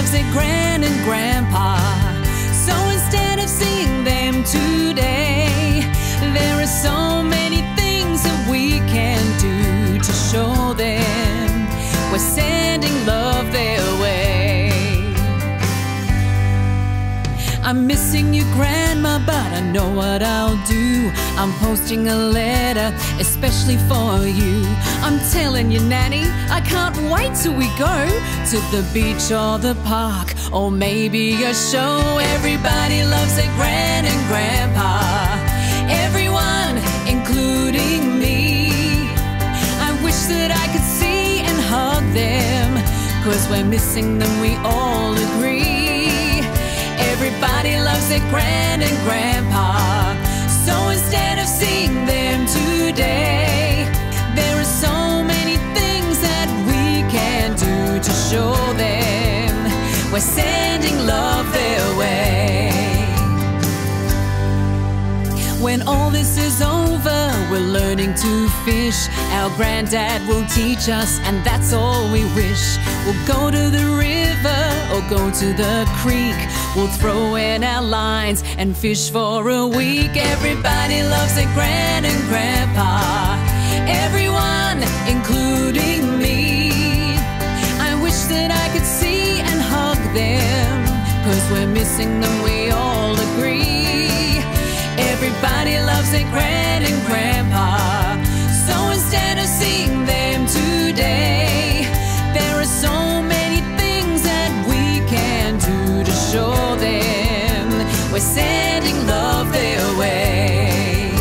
loves their grand and grandpa. So instead of seeing them today, there are so many things that we can do to show them we're sending love their way. I'm missing you, Grandma, but I know what I'll do. I'm posting a letter especially for you. I'm telling you, Nanny, I can't wait till we go to the beach or the park, or maybe a show. Everybody loves their Gran and Grandpa, everyone, including me. I wish that I could see hug them, 'cause we're missing them, we all agree. Everybody loves their grand and grandpa. So instead of seeing them today, there are so many things that we can do to show them we're sending love their way. When all this is over, we're learning to fish. Our granddad will teach us, and that's all we wish. We'll go to the river or go to the creek. We'll throw in our lines and fish for a week. Everybody loves their gran and grandpa, everyone, including me. I wish that I could see and hug them, 'cause we're missing them, we all agree. Everybody loves their gran and grandpa. So instead of seeing them today, there are so many things that we can do to show them we're sending love their way.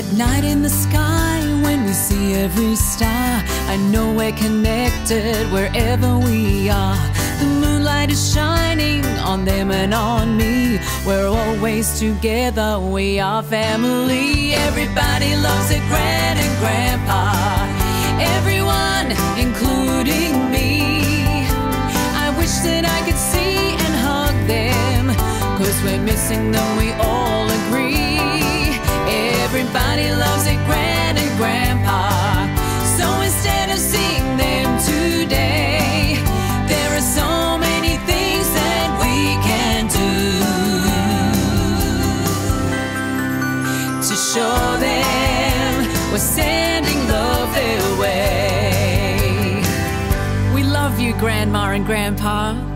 At night in the sky, when we see every star, I know we're connected wherever we are. The moonlight is shining on them and on me. We're always together, we are family. Everybody loves their gran and grandpa, everyone, including me. I wish that I could see and hug them, 'cause we're missing them, we all agree. Everybody loves their gran and grandpa. So instead of seeing them today, there are so many things that we can do to show them we're sending love their way. We love you, Grandma and Grandpa.